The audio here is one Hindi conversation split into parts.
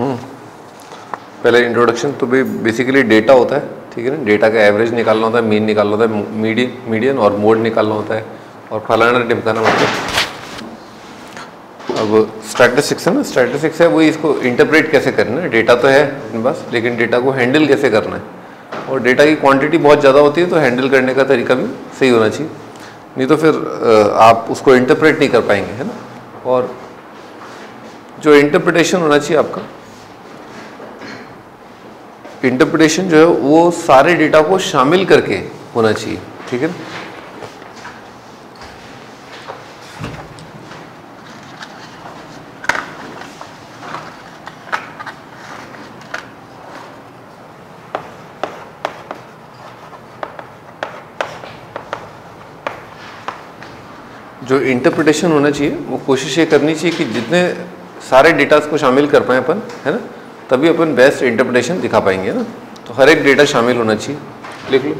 पहले इंट्रोडक्शन तो भी बेसिकली डेटा होता है, ठीक है ना। डेटा का एवरेज निकालना होता है, मीन निकालना होता है, मीडियन और मोड निकालना होता है और फलाना टिमकाना होता है। अब स्टैटिस्टिक्स है ना, स्टैटिस्टिक्स है वही, इसको इंटरप्रेट कैसे करना है। डेटा तो है अपने पास, लेकिन डेटा को हैंडल कैसे करना है, और डेटा की क्वांटिटी बहुत ज़्यादा होती है तो हैंडल करने का तरीका भी सही होना चाहिए, नहीं तो फिर आप उसको इंटरप्रेट नहीं कर पाएंगे, है ना। और जो इंटरप्रिटेशन होना चाहिए आपका, इंटरप्रिटेशन जो है वो सारे डेटा को शामिल करके होना चाहिए, ठीक है ना। जो इंटरप्रिटेशन होना चाहिए वो कोशिश ये करनी चाहिए कि जितने सारे डेटास को शामिल कर पाएँ अपन, है ना, तभी अपन बेस्ट इंटरप्रिटेशन दिखा पाएंगे ना। तो हर एक डेटा शामिल होना चाहिए, लिख लो।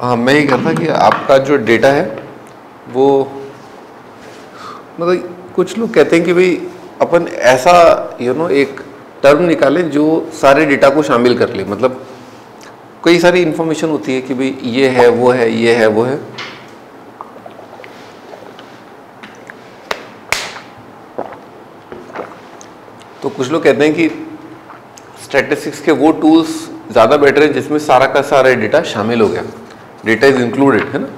हाँ, मैं ये कहता कि आपका जो डेटा है वो, मतलब कुछ लोग कहते हैं कि भाई अपन ऐसा एक टर्म निकालें जो सारे डेटा को शामिल कर ले। मतलब कई सारी इन्फॉर्मेशन होती है कि भाई ये है, वो है, ये है, वो है। तो कुछ लोग कहते हैं कि स्टैटिस्टिक्स के वो टूल्स ज़्यादा बेटर है जिसमें सारा का सारा डेटा शामिल हो गया, डेटा इज़ इंक्लूडेड, है ना।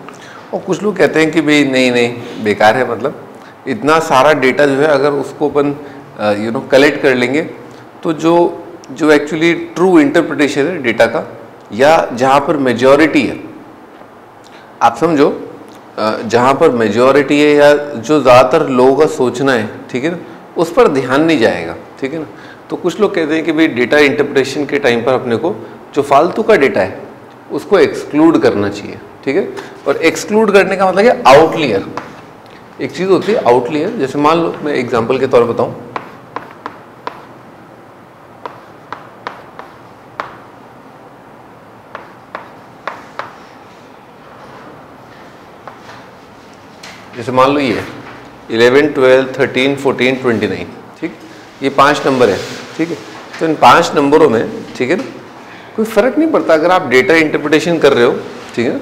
और कुछ लोग कहते हैं कि भाई नहीं नहीं, बेकार है, मतलब इतना सारा डेटा जो है अगर उसको अपन कलेक्ट कर लेंगे तो जो एक्चुअली ट्रू इंटरप्रिटेशन है डेटा का, या जहाँ पर मेजॉरिटी है, आप समझो जहाँ पर मेजॉरिटी है या जो ज़्यादातर लोगों का सोचना है, ठीक है ना, उस पर ध्यान नहीं जाएगा, ठीक है ना। तो कुछ लोग कहते हैं कि भाई डेटा इंटरप्रिटेशन के टाइम पर अपने को जो फालतू का डेटा है उसको एक्सक्लूड करना चाहिए, ठीक है। और एक्सक्लूड करने का मतलब है आउटलियर। एक चीज़ होती है आउटलियर, जैसे मान लो मैं एग्जांपल के तौर पर बताऊं, जैसे मान लो ये 11, 12, 13, 14, 29, ठीक, ये 5 नंबर है, ठीक है। तो इन 5 नंबरों में, ठीक है, कोई फ़र्क नहीं पड़ता अगर आप डेटा इंटरप्रिटेशन कर रहे हो, ठीक है।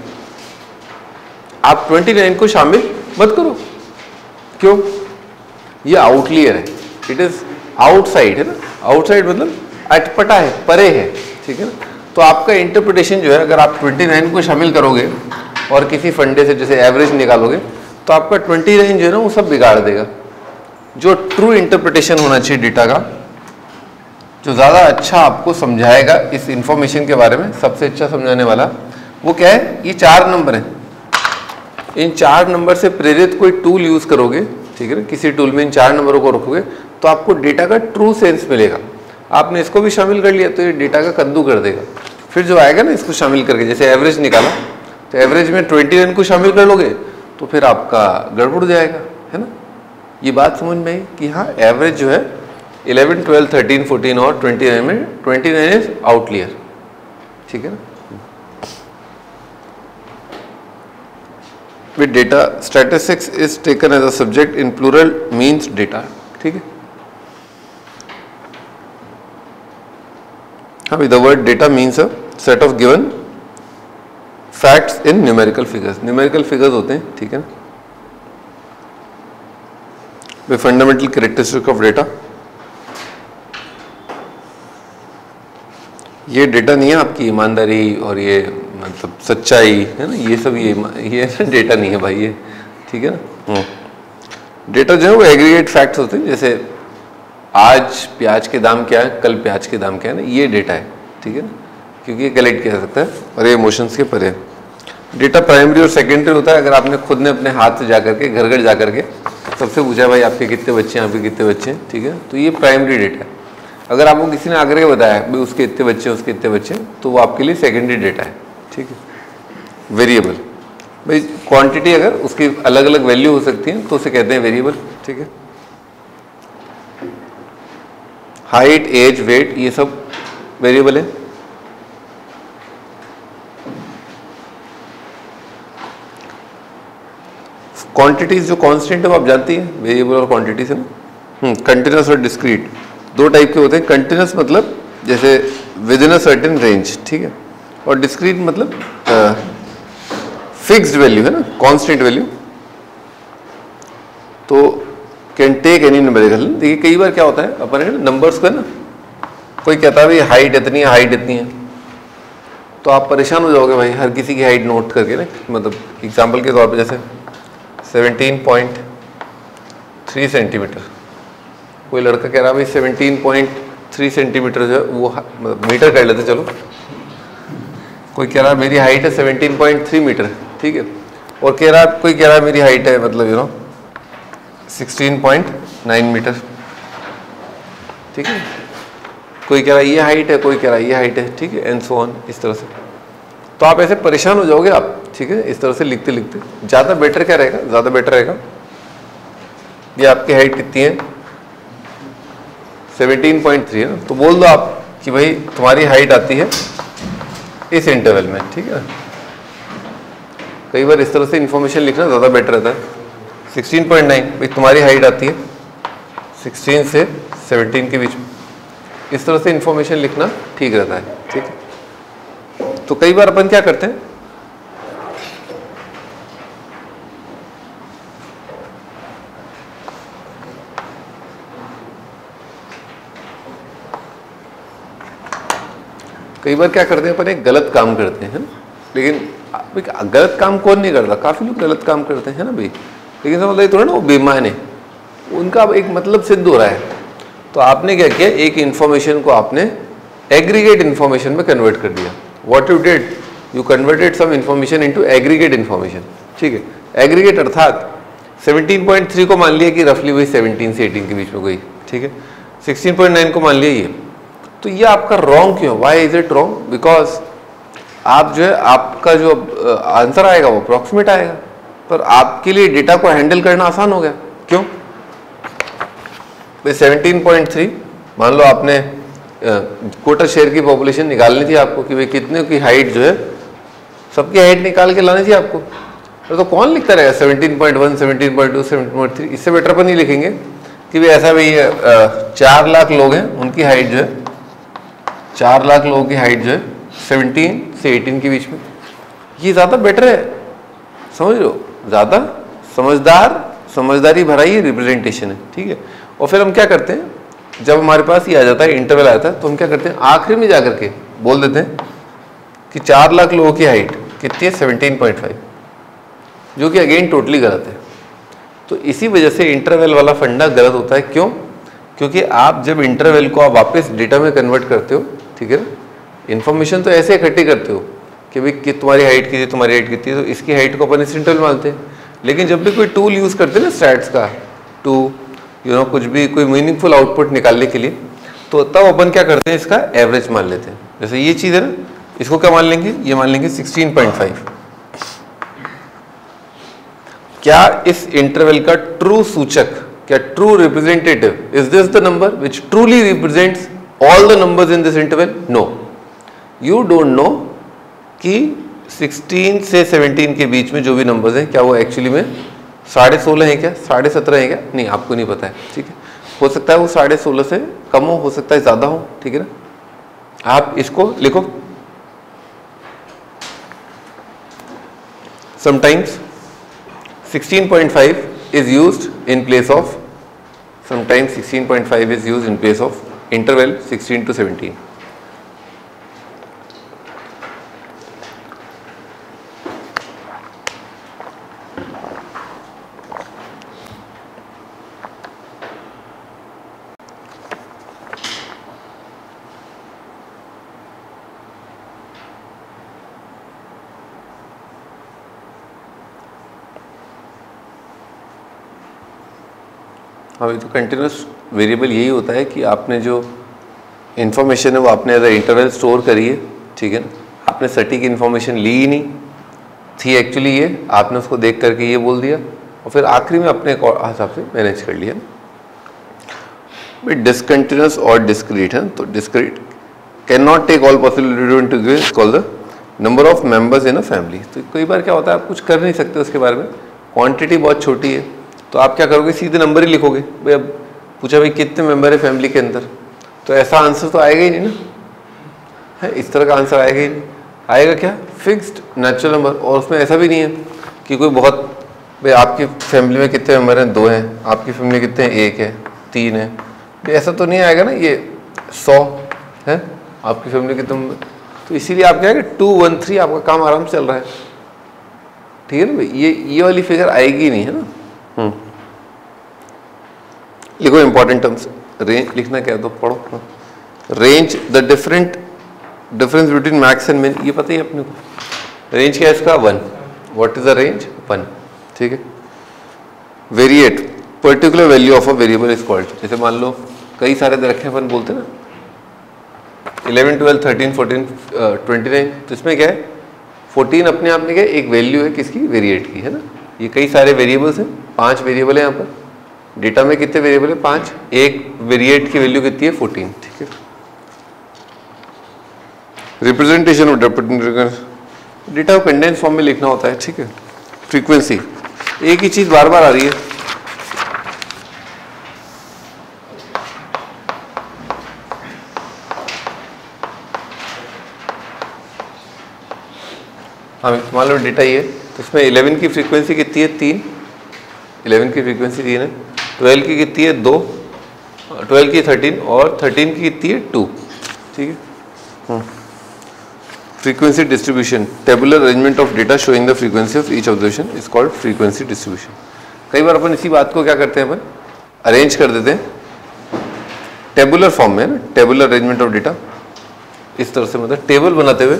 आप 29 को शामिल मत करो, क्यों? ये आउटलियर है, इट इज़ आउटसाइड, है ना। आउटसाइड मतलब अटपटा है, परे है, ठीक है ना। तो आपका इंटरप्रिटेशन जो है, अगर आप 29 को शामिल करोगे और किसी फंडे से जैसे एवरेज निकालोगे तो आपका 29 जो है ना वो सब बिगाड़ देगा। जो ट्रू इंटरप्रिटेशन होना चाहिए डेटा का, जो ज़्यादा अच्छा आपको समझाएगा इस इन्फॉर्मेशन के बारे में, सबसे अच्छा समझाने वाला, वो क्या है? ये 4 नंबर हैं। इन 4 नंबर से प्रेरित कोई टूल यूज़ करोगे, ठीक है ना, किसी टूल में इन 4 नंबरों को रखोगे तो आपको डेटा का ट्रू सेंस मिलेगा। आपने इसको भी शामिल कर लिया तो ये डेटा का कद्दू कर देगा। फिर जो आएगा ना, इसको शामिल करके जैसे एवरेज निकाला तो एवरेज में 29 को शामिल कर लोगे तो फिर आपका गड़बड़ जाएगा, है ना। ये बात समझ में आई कि हाँ, एवरेज जो है 11, 12, 13, 14 और 29 में 29 इज आउटलियर, ठीक है ना। With data statistics is taken as a subject in plural means data, ठीक है। हाँ, with the word data means a set of given facts in numerical figures. Numerical figures होते हैं, ठीक है ना, वे फंडामेंटल कैरेक्टरिस्टिक ऑफ डेटा। ये डेटा नहीं है आपकी ईमानदारी और ये मतलब सच्चाई, है ना, ये सब ये डेटा नहीं है भाई ये, ठीक है ना। डेटा जो है वो एग्रीगेट फैक्ट्स होते हैं, जैसे आज प्याज के दाम क्या है, कल प्याज के दाम क्या है, ना, ये डेटा है, ठीक है ना, क्योंकि ये कलेक्ट किया जा सकता है और ये इमोशंस के परे। डेटा प्राइमरी और सेकेंडरी होता है। अगर आपने खुद ने अपने हाथ से जा करके घर घर जा करके सबसे पूछा भाई आपके कितने बच्चे हैं, आपके कितने बच्चे हैं, ठीक है, तो ये प्राइमरी डेटा है। अगर आपको किसी ने आकर के बताया भाई उसके इतने बच्चे तो वो आपके लिए सेकेंडरी डेटा है, ठीक है। वेरिएबल भाई क्वांटिटी अगर उसकी अलग अलग वैल्यू हो सकती है तो उसे कहते हैं वेरिएबल, ठीक है। हाइट, एज, वेट ये सब वेरिएबल है। क्वांटिटीज जो कांस्टेंट है वो आप जानती है, वेरिएबल और क्वांटिटीज है ना। कंटीन्यूअस और डिस्क्रीट दो टाइप के होते हैं। कंटीन्यूअस मतलब जैसे within a certain range, ठीक है, और डिस्क्रीट मतलब फिक्स्ड वैल्यू है ना, कांस्टेंट वैल्यू। तो कैन टेक एनी नंबर, देखिए कई बार क्या होता है अपने नंबर्स को है ना, कोई कहता है भाई हाइट इतनी है, हाइट इतनी है, तो आप परेशान हो जाओगे भाई हर किसी की हाइट नोट करके ना। मतलब एग्जाम्पल के तौर पर जैसे 17.3 सेंटीमीटर, कोई लड़का कह रहा भाई 17.3 सेंटीमीटर जो है वो मतलब मीटर कर लेते चलो, कोई कह रहा मेरी हाइट है 17.3 मीटर, ठीक है, और कह रहा कोई कह रहा मेरी हाइट है मतलब यू नो 16.9 मीटर, ठीक है, कोई कह रहा ये हाइट है, कोई कह रहा ये हाइट है, ठीक है, एंड सो ऑन इस तरह से। तो आप ऐसे परेशान हो जाओगे आप, ठीक है, इस तरह से लिखते लिखते। ज़्यादा बेटर क्या रहेगा, ज़्यादा बेटर रहेगा ये आपकी हाइट कितनी है 17.3 है ना, तो बोल दो आप कि भाई तुम्हारी हाइट आती है इस इंटरवल में, ठीक है। कई बार इस तरह से इन्फॉर्मेशन लिखना ज़्यादा बेटर रहता है। 16.9 भाई तुम्हारी हाइट आती है 16 से 17 के बीच में, इस तरह से इन्फॉर्मेशन लिखना ठीक रहता है, ठीक है। तो कई बार अपन क्या करते हैं, कई बार क्या करते हैं अपन एक गलत काम करते हैं, लेकिन गलत काम कौन नहीं करता, काफ़ी लोग गलत काम करते हैं ना भाई, लेकिन समझ लगे थोड़ा ना वो बेईमान है, उनका अब एक मतलब सिद्ध हो रहा है। तो आपने क्या किया, एक इन्फॉर्मेशन को आपने एग्रीगेट इन्फॉर्मेशन में कन्वर्ट कर दिया। What you did, you converted some information into aggregate information, ठीक है। एग्रीगेट अर्थात 17.3 को मान लिया कि रफली वही 17 से 18 के बीच में गई, ठीक है, 16.9 को मान लिया ये, तो ये आपका रॉन्ग क्यों, why is it wrong, because आप जो है आपका जो आंसर आएगा वो अप्रॉक्सीमेट आएगा, पर आपके लिए डेटा को हैंडल करना आसान हो गया। क्यों भाई 17.3 मान लो आपने कोटा शहर की पॉपुलेशन निकालनी थी आपको कि भाई कितने की हाइट जो है, सबकी हाइट निकाल के लानी थी आपको, तो कौन लिखता रहेगा 17.1 17.2 17.3, इससे बेटर पर नहीं लिखेंगे कि भाई ऐसा भाई 4 लाख लोग हैं उनकी हाइट जो है 4 लाख लोगों की हाइट जो है 17 से 18 के बीच में, ये ज़्यादा बेटर है, समझ लो, ज़्यादा समझदारी भरा ही रिप्रेजेंटेशन है, ठीक है। और फिर हम क्या करते हैं, जब हमारे पास ये आ जाता है इंटरवल आता है, तो हम क्या करते हैं आखिरी में जा करके बोल देते हैं कि 4 लाख लोगों की हाइट कितनी है 17.5, जो कि अगेन टोटली गलत है। तो इसी वजह से इंटरवल वाला फंडा गलत होता है। क्यों, क्योंकि आप जब इंटरवल को आप वापस डेटा में कन्वर्ट करते हो, ठीक है ना, इन्फॉर्मेशन तो ऐसे इकट्ठी करते हो कि भाई कि तुम्हारी हाइट कितनी, तुम्हारी हाइट कितनी है, तो इसकी हाइट को अपन इस इंटरवल मानते हैं। लेकिन जब भी कोई टूल यूज़ करते हैं ना स्टैट्स का टू यू नो, कुछ भी कोई मीनिंगफुल आउटपुट निकालने के लिए, तो तब अपन क्या करते हैं इसका एवरेज मान लेते हैं। जैसे ये चीज़ है ना, इसको क्या मान लेंगे, ये मान लेंगे 16.5। क्या इस इंटरवल का ट्रू सूचक, क्या true representative, is this the number which truly represents all the numbers in this interval, no, you don't know कि 16 से 17 के बीच में जो भी नंबर्स हैं क्या वो एक्चुअली में 16.5 हैं, क्या 17.5 हैं, क्या नहीं, आपको नहीं पता है, ठीक है। हो सकता है वो 16.5 से कम हो सकता है ज़्यादा हो, ठीक है ना। आप इसको लिखो, sometimes 16.5 is used in place of, sometimes 16.5 is used in place of interval 16 to 17. हाँ, ये तो कंटिन्यूस वेरिएबल यही होता है कि आपने जो इन्फॉर्मेशन है वो आपने अगर इंटरवल स्टोर करिए, ठीक है, आपने सटीक इन्फॉर्मेशन ली ही नहीं थी एक्चुअली, ये आपने उसको देख करके ये बोल दिया और फिर आखिरी में अपने हिसाब से मैनेज कर लिया। डिसकंटिन्यूस और डिस्क्रीट है, तो discrete can not take all possibility to call the number of members in a family. तो कई बार क्या होता है आप कुछ कर नहीं सकते उसके बारे में, क्वांटिटी बहुत छोटी है, तो आप क्या करोगे सीधे नंबर ही लिखोगे। भाई अब पूछा भाई कितने मेंबर है फैमिली के अंदर, तो ऐसा आंसर तो आएगा ही नहीं ना, है इस तरह का आंसर आएगा ही नहीं। आएगा क्या, फिक्स्ड नेचुरल नंबर। और उसमें ऐसा भी नहीं है कि कोई बहुत, भाई आपकी फैमिली में कितने मेंबर हैं, 2 हैं, आपकी फैमिली कितने हैं, 1 है, 3 है, ऐसा तो नहीं आएगा ना। ये 100 है आपकी फैमिली के तुम, तो इसीलिए आप क्या है 213 आपका काम आराम से चल रहा है, ठीक है ना भाई, ये वाली फिगर आएगी नहीं, है ना। लिखो इम्पोर्टेंट टर्म्स, रेंज लिखना क्या है तो पढ़ो, range the difference between max and min, ये पता ही अपने को। रेंज क्या है इसका, 1, व्हाट इज द रेंज, 1, ठीक है। Variate, particular value of a variable is called, जैसे मान लो कई सारे दे रखे अपन बोलते हैं ना 11, 12, 13, 14, 29, तो इसमें क्या है 14 अपने आप में क्या एक वैल्यू है किसकी, वेरिएट की, है ना। ये कई सारे वेरिएबल्स हैं, 5 वेरिएबल है यहाँ पर, डेटा में कितने वेरिएबल है 5, एक वेरिएट की वैल्यू कितनी है 14, ठीक है। रिप्रेजेंटेशन ऑफ डेटा को कंडेंस फॉर्म में लिखना होता है, ठीक है। फ्रीक्वेंसी, एक ही चीज़ बार बार आ रही है, हमें मान लो डेटा ये, तो इसमें 11 की फ्रीक्वेंसी कितनी है 3, 11 की फ्रीक्वेंसी 3 है, 12 की कितनी है 2, 12 की 13 और 13 की कितनी है 2, ठीक है। Frequency distribution, tabular arrangement of data showing the frequency of each observation is called frequency distribution. कई बार अपन इसी बात को क्या करते हैं, अपन अरेंज कर देते हैं टेबुलर फॉर्म में, है ना, टेबुलर अरेंजमेंट ऑफ डेटा, इस तरह से मतलब टेबल बनाते हुए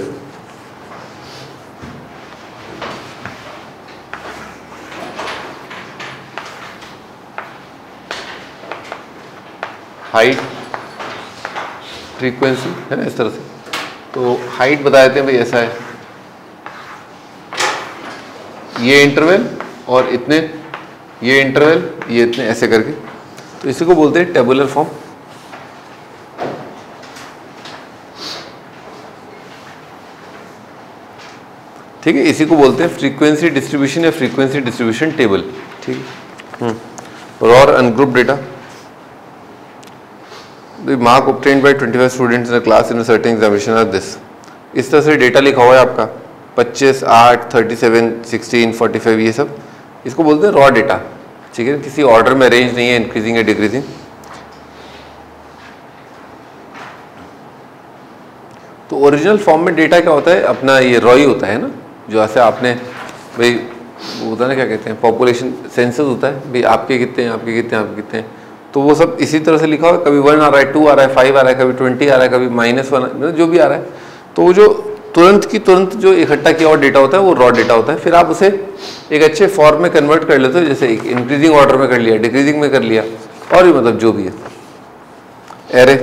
हाइट फ्रीक्वेंसी, है ना, इस तरह से। तो हाइट बता देते हैं भाई ऐसा है ये इंटरवल और इतने, ये इंटरवल ये इतने, ऐसे करके, तो इसी को बोलते हैं टेबुलर फॉर्म। ठीक है, इसी को बोलते हैं फ्रीक्वेंसी डिस्ट्रीब्यूशन या फ्रीक्वेंसी डिस्ट्रीब्यूशन टेबल, ठीक है। और ungroup data, The mark obtained by 25 students in a class in a certain examination are this. इस तरह से डेटा लिखा हुआ है आपका 25, 8, 37, 16, 45, ये सब इसको बोलते हैं रॉ डेटा, ठीक है, किसी ऑर्डर में अरेंज नहीं है, इंक्रीजिंग या डिक्रीजिंग। तो ओरिजिनल फॉर्म में डेटा क्या होता है अपना, ये रॉ ही होता है ना, जो ऐसे आपने भाई होता है ना, क्या कहते हैं पॉपुलेशन सेंसस होता है, भाई आपके कितने हैं, आपके कितने हैं, आपके कितने हैं, तो वो सब इसी तरह से लिखा हुआ है। कभी 1 आ रहा है, 2 आ रहा है, 5 आ रहा है, कभी 20 आ रहा है, कभी -1 जो भी आ रहा है, तो वो जो तुरंत की तुरंत जो इकट्ठा किया हुआ डेटा होता है वो रॉ डेटा होता है। फिर आप उसे एक अच्छे फॉर्म में कन्वर्ट कर लेते हो, जैसे एक इंक्रीजिंग ऑर्डर में कर लिया, डिक्रीजिंग में कर लिया, और भी मतलब जो भी है। Array,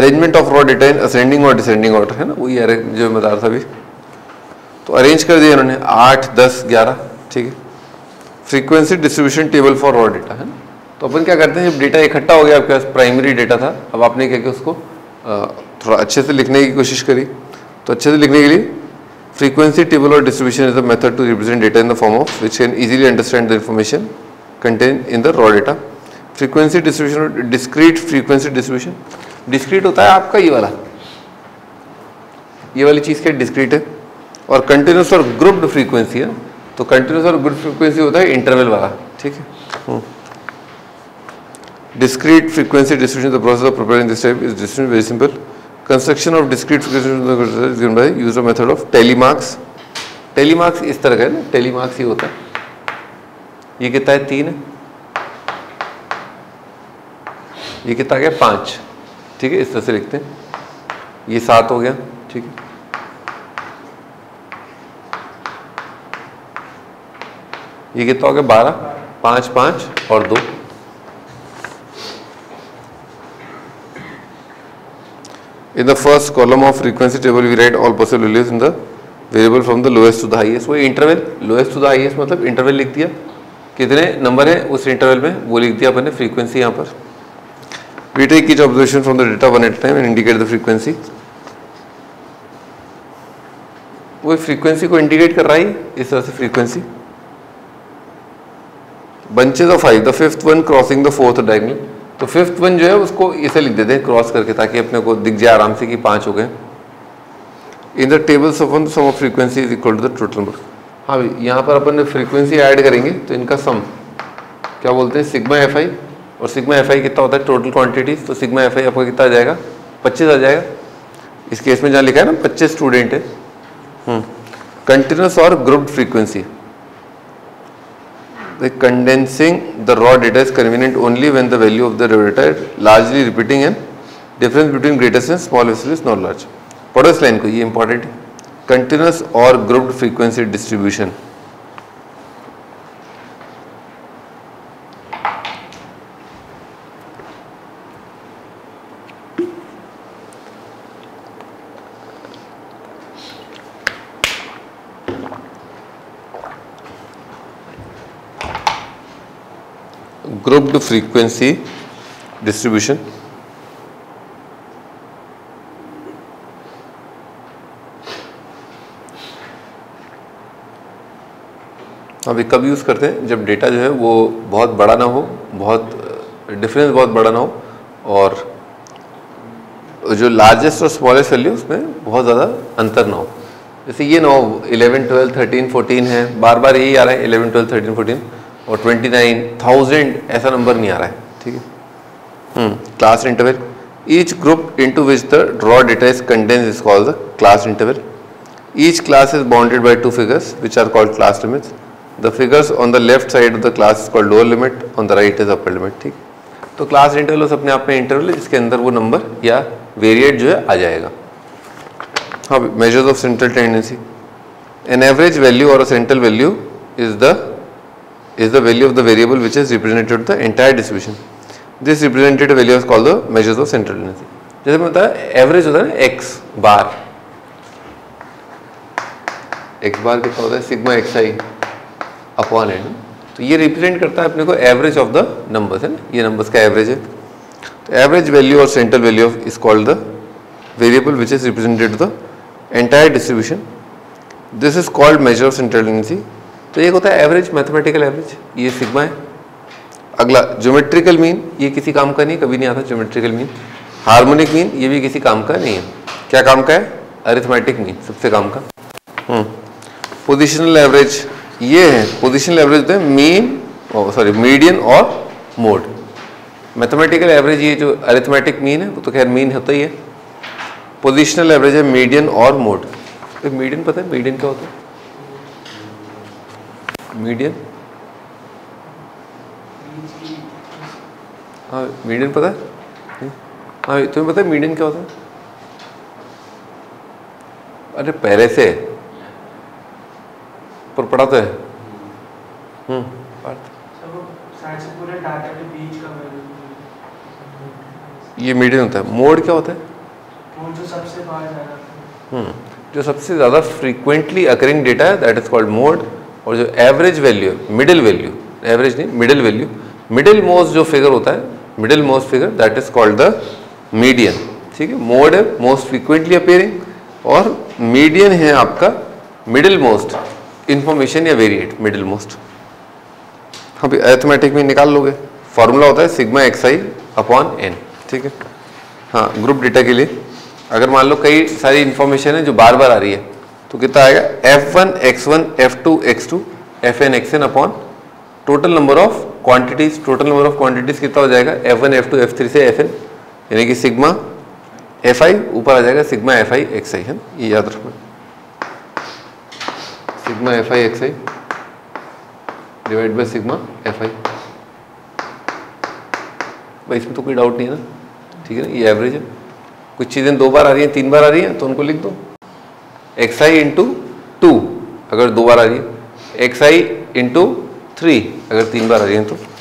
arrangement of raw data in ascending और डिसेंडिंग ऑर्डर, है ना, वही एरे जो मैं बता रहा था अभी, तो अरेंज कर दिया इन्होंने 8, 10, 11, ठीक है। Frequency distribution table for raw data, है ना। तो अपन क्या करते हैं, जब डेटा इकट्ठा हो गया, आपके पास प्राइमरी डेटा था, अब आपने क्या किया उसको थोड़ा अच्छे से लिखने की कोशिश करी, तो अच्छे से लिखने के लिए फ्रीक्वेंसी टेबल और distribution is a method to represent data in the form of which can easily understand the information contain in the raw data. Frequency distribution, discrete frequency distribution, discrete होता है आपका ये वाला, ये वाली चीज़ क्या डिस्क्रीट है। और कंटिन्यूस और ग्रुप्ड फ्रीक्वेंसी है, तो कंटिन्यूस और ग्रुप फ्रीक्वेंसी होता है इंटरवल वाला, ठीक है। Discrete frequency distribution, the process of preparing this type is distribution very simple. Construction of discrete frequency is given by use of method of telemarks. Telemarks इस तरह का है ना, telemarks ही होता है। ये कितना है 3 है, ये कितना क्या 5, ठीक है, इस तरह से लिखते हैं। ये 7 हो गया, ठीक है। ये कितना हो गया 12, 5, 5 और 2, In the first column of frequency table, we write all possible values in the variable from the lowest to the highest. वही interval lowest to the highest मतलब interval लिख दिया, कितने number है उस interval में वो लिख दिया अपने frequency यहाँ पर. We take each observation from the data one at a time and indicate the frequency. वो frequency को indicate कर रहा है इस तरह से frequency. Bunches of five, the fifth one crossing the fourth diagonal. तो fifth one जो है उसको इसे लिख देते हैं क्रॉस करके ताकि अपने को दिख जाए आराम से कि पाँच हो गए. इन द टेबल्स अपन sum of frequency is equal to the total number. हाँ भाई, यहाँ पर अपन फ्रीक्वेंसी ऐड करेंगे तो इनका सम क्या बोलते हैं, सिग्मा एफ आई. और सिग्मा एफ आई कितना होता है टोटल क्वान्टिटीज, तो सिग्मा एफ आई आपका कितना आ जाएगा, 25 आ जाएगा. इस केस में जहाँ लिखा है ना 25 स्टूडेंट है. कंटिन्यूस और grouped frequency, the condensing the raw data is convenient only when the value of the raw data is largely repeating and difference between greatest and smallest is not large. पढ़ो इस लाइन को, ये इम्पोर्टेंट है. कंटिन्यूस और grouped frequency distribution, grouped frequency distribution. अब ये कब यूज़ करते हैं, जब डेटा जो है वो बहुत बड़ा ना हो, बहुत डिफरेंस बहुत बड़ा ना हो और जो लार्जेस्ट और स्मॉलेस्ट वैल्यू उसमें बहुत ज़्यादा अंतर ना हो. जैसे ये ना हो 11, 12, 13, 14 है, बार बार यही आ रहा है 11, 12, 13, 14 और 29,000 ऐसा नंबर नहीं आ रहा है. ठीक है. Class interval, each group into which the raw data is condensed is called the class interval. Each class is bounded by two figures which are called class limits. The figures on the left side of the class is called lower limit, on the right is upper limit. ठीक. तो क्लास इंटरवल उस अपने आप में इंटरवल है जिसके अंदर वो नंबर या वेरिएट जो है आ जाएगा. हाँ, measures of central tendency, an average value और central value is the value of the variable which has represented the entire distribution. This representative value is called the measures of central tendency. जैसे मैं बताया एवरेज होता है ना x बार कितना होता है sigma x i upon n, तो ये रिप्रेजेंट करता है अपने को एवरेज ऑफ द नंबर्स है ना, ये नंबर्स का एवरेज है. तो एवरेज वैल्यू और central value of is called the variable which is represented the entire distribution. This is called measure of central tendency. तो एक होता है एवरेज, मैथमेटिकल एवरेज, ये सिग्मा है. अगला ज्योमेट्रिकल मीन, ये किसी काम का नहीं, कभी नहीं आता ज्योमेट्रिकल मीन. हार्मोनिक मीन, ये भी किसी काम का नहीं है. क्या काम का है, अरिथमेटिक मीन सबसे काम का. पोजिशनल एवरेज ये है, पोजिशनल एवरेज होता है मीडियन और मोड. मैथमेटिकल एवरेज ये जो अरिथमेटिक मीन है वो तो खैर मीन होता ही है. पोजिशनल एवरेज है मीडियन और मोड. तो मीडियन पता है मीडियन क्या होता है, मीडियन. हाँ मीडियन पता है. हाँ तुम्हें पता है मीडियन क्या होता है, अरे पहले से पर पढ़ा तो है. ये मीडियन होता है. मोड क्या होता है, जो सबसे ज़्यादा फ्रीक्वेंटली अकरिंग डेटा है दैट इज कॉल्ड मोड. और जो average value middle value, average नहीं मिडिल वैल्यू, मिडिल मोस्ट जो फिगर होता है, middle most figure that is called the median. ठीक है. मोड है मोस्ट फ्रीक्वेंटली अपीयरिंग और मीडियन है आपका मिडिल मोस्ट इंफॉर्मेशन या वेरिएट मिडिल मोस्ट. अभी अरिथमेटिक में निकाल लोगे, फार्मूला होता है sigma x i upon n. ठीक है. हाँ, ग्रुप डेटा के लिए अगर मान लो कई सारी इन्फॉर्मेशन है जो बार बार आ रही है तो कितना आएगा, F1 X1 F2 X2 Fn Xn upon total number of quantities. Total number of quantities कितना हो जाएगा, F1 F2 F3 से Fn, यानी कि सिग्मा Fi ऊपर आ जाएगा सिग्मा Fi Xi है, ये याद रखना. Sigma Fi Xi divide by sigma Fi. भाई इसमें तो कोई डाउट नहीं है ना. ठीक है ना. ये एवरेज है. कुछ चीज़ें दो बार आ रही हैं, तीन बार आ रही हैं तो उनको लिख दो एक्स आई इंटू 2 अगर दो बार आ रही है, एक्स आई इंटू 3 अगर तीन बार आ रही है तो